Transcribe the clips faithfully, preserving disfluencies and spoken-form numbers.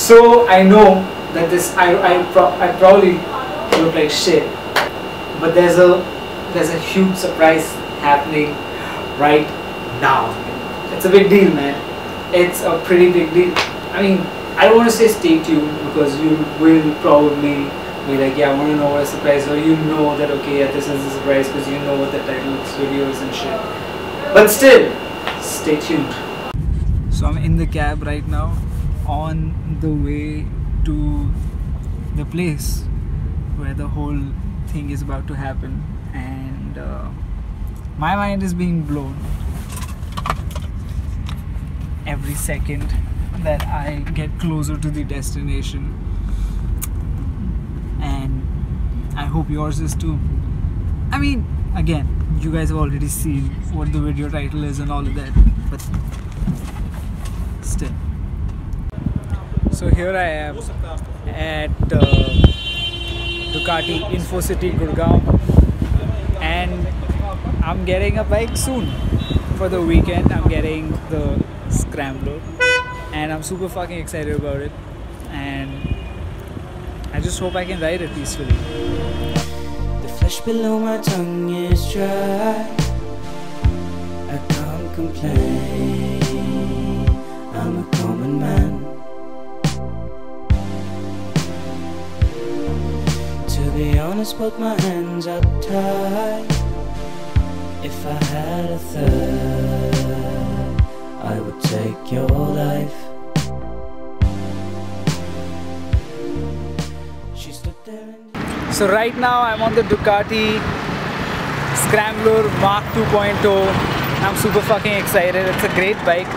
So I know that this I I, pro I probably look like shit, but there's a there's a huge surprise happening right now. It's a big deal, man. It's a pretty big deal. I mean, I don't want to say stay tuned because you will probably be like, yeah, I want to know what a surprise, or you know that, okay, yeah, this is a surprise because you know what the title of this video is and shit. But still, stay tuned. So I'm in the cab right now on the way to the place where the whole thing is about to happen, and uh, my mind is being blown every second that I get closer to the destination, and I hope yours is too. I mean, again, you guys have already seen what the video title is and all of that, but still. So here I am at uh, Ducati Info City, Gurgaon, and I'm getting a bike soon for the weekend. I'm getting the Scrambler, and I'm super fucking excited about it, and I just hope I can ride it peacefully. The flesh below my tongue is dry, I can't complain, I'm a common man. To be honest, both my hands are tied. If I had a third, I would take your life. She stood there and... So right now I'm on the Ducati Scrambler Mark two point oh. I'm super fucking excited. It's a great bike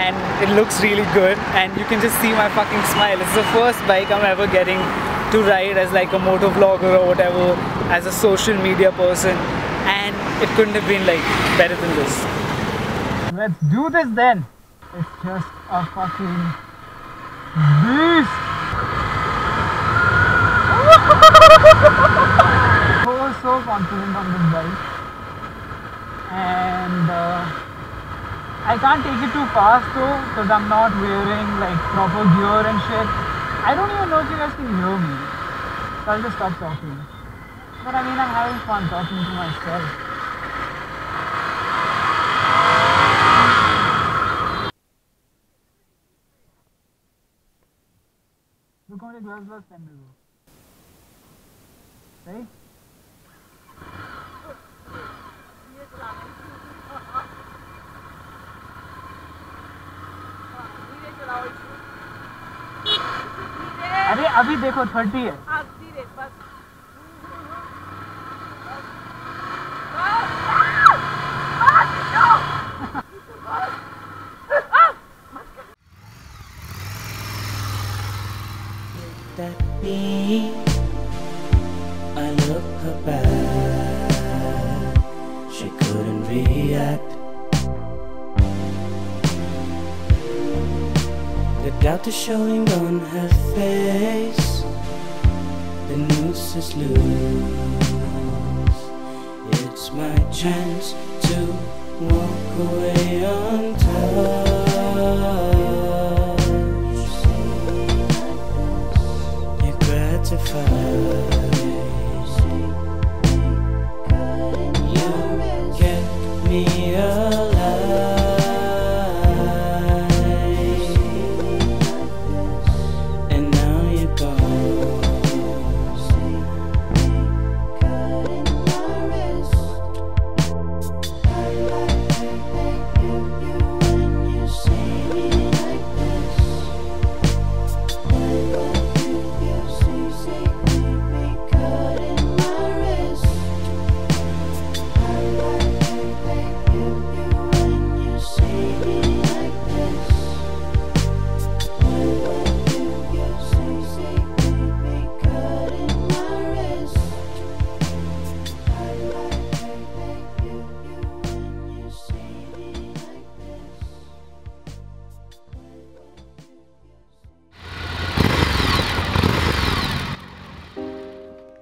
and it looks really good, and you can just see my fucking smile. It's the first bike I'm ever getting to ride as like a motor vlogger or whatever, as a social media person, and it couldn't have been like better than this. Let's do this then. It's just a fucking beast. So, so confident on this bike, and uh, I can't take it too fast though because I'm not wearing like proper gear and shit. I don't even know if you guys can hear me, so I'll just stop talking. But I mean, I'm having fun talking to myself. Look how many gloves last time we were. Right? अरे अभी देखो thirty है. That be, I look her back, she couldn't react. The doubt is showing on her face, the noose is loose. It's my chance to walk away on top. You get me alive, and now you're gone.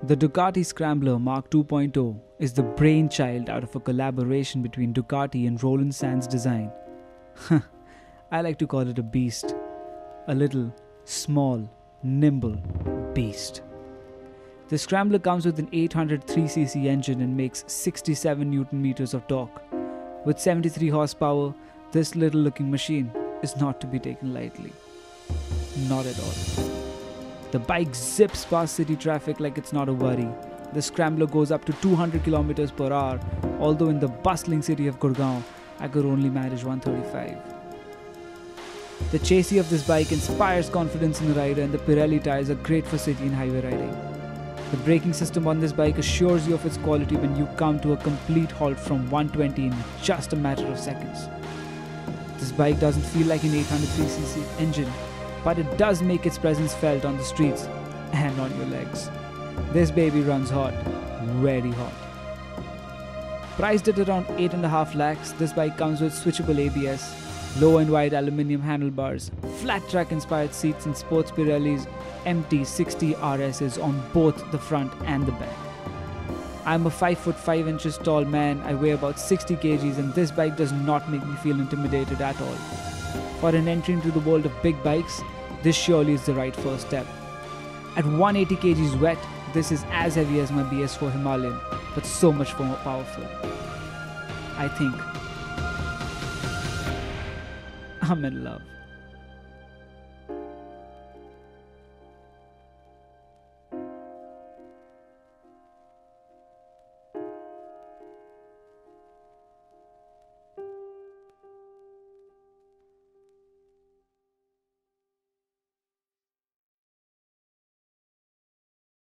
The Ducati Scrambler Mark two point oh is the brainchild out of a collaboration between Ducati and Roland Sands Design. I like to call it a beast. a little, small, nimble beast. The Scrambler comes with an eight hundred three c c engine and makes sixty-seven newton meters of torque. With seventy-three horsepower, this little looking machine is not to be taken lightly. Not at all. The bike zips past city traffic like it's not a worry. The Scrambler goes up to two hundred kilometers per hour, although in the bustling city of Gurgaon, I could only manage one thirty-five. The chassis of this bike inspires confidence in the rider, and the Pirelli tires are great for city and highway riding. The braking system on this bike assures you of its quality when you come to a complete halt from one twenty in just a matter of seconds. This bike doesn't feel like an eight hundred three c c engine, but it does make its presence felt on the streets and on your legs. This baby runs hot, very hot. Priced at around eight and a half lakhs, this bike comes with switchable A B S, low and wide aluminium handlebars, flat track inspired seats, and sports Pirelli's M T sixty R Ss on both the front and the back. I'm a five foot five inches tall man, I weigh about sixty kilograms, and this bike does not make me feel intimidated at all. For an entry into the world of big bikes, this surely is the right first step. At one hundred eighty kilograms wet, this is as heavy as my B S four Himalayan, but so much more powerful. I think I'm in love.